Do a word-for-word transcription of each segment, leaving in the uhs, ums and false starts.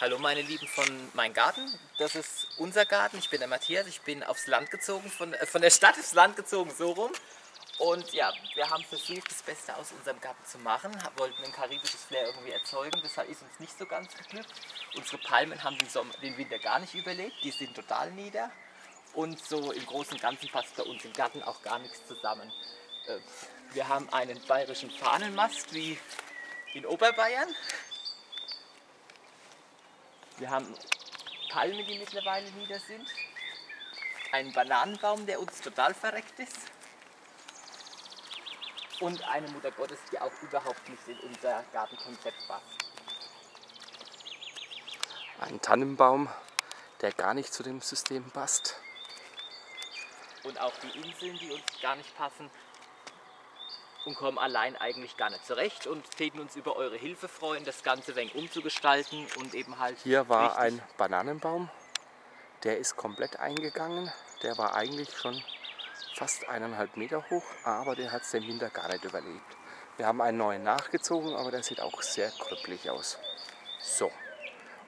Hallo meine Lieben von meinem Garten, das ist unser Garten, ich bin der Matthias, ich bin aufs Land gezogen, von, äh, von der Stadt aufs Land gezogen, so rum. Und ja, wir haben versucht, das Beste aus unserem Garten zu machen, wollten ein karibisches Flair irgendwie erzeugen, deshalb ist uns nicht so ganz geglückt. Unsere Palmen haben den, Sommer, den Winter gar nicht überlebt, die sind total nieder und so im Großen und Ganzen passt bei uns im Garten auch gar nichts zusammen. Wir haben einen bayerischen Fahnenmast, wie in Oberbayern. Wir haben Palmen, die mittlerweile nieder sind, einen Bananenbaum, der uns total verreckt ist und eine Mutter Gottes, die auch überhaupt nicht in unser Gartenkonzept passt. Ein Tannenbaum, der gar nicht zu dem System passt. Und auch die Inseln, die uns gar nicht passen und kommen allein eigentlich gar nicht zurecht und täten uns über eure Hilfe freuen, das Ganze wenig umzugestalten und eben halt... Hier war ein Bananenbaum, der ist komplett eingegangen, der war eigentlich schon fast eineinhalb Meter hoch, aber der hat es den Winter gar nicht überlebt. Wir haben einen neuen nachgezogen, aber der sieht auch sehr krüppelig aus. So,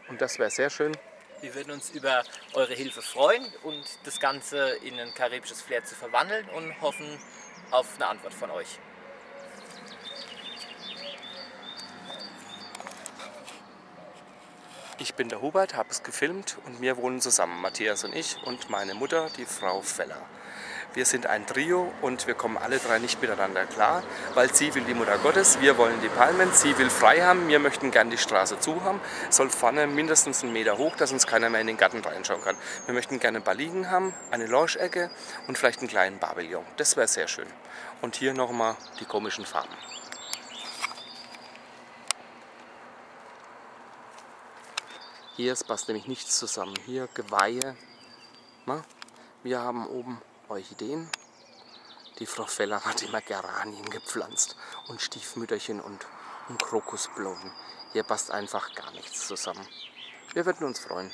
und das wäre sehr schön. Wir würden uns über eure Hilfe freuen und das Ganze in ein karibisches Flair zu verwandeln und hoffen auf eine Antwort von euch. Ich bin der Hubert, habe es gefilmt und wir wohnen zusammen, Matthias und ich und meine Mutter, die Frau Fella. Wir sind ein Trio und wir kommen alle drei nicht miteinander klar, weil sie will die Mutter Gottes, wir wollen die Palmen, sie will frei haben, wir möchten gern die Straße zu haben, soll vorne mindestens einen Meter hoch, dass uns keiner mehr in den Garten reinschauen kann. Wir möchten gerne ein paar Liegen haben, eine Lounge-Ecke und vielleicht einen kleinen Pavillon. Das wäre sehr schön. Und hier nochmal die komischen Farben. Hier passt nämlich nichts zusammen. Hier Geweihe. Na, wir haben oben Orchideen. Die Frau Feller hat immer Geranien gepflanzt und Stiefmütterchen und, und Krokusblumen. Hier passt einfach gar nichts zusammen. Wir würden uns freuen.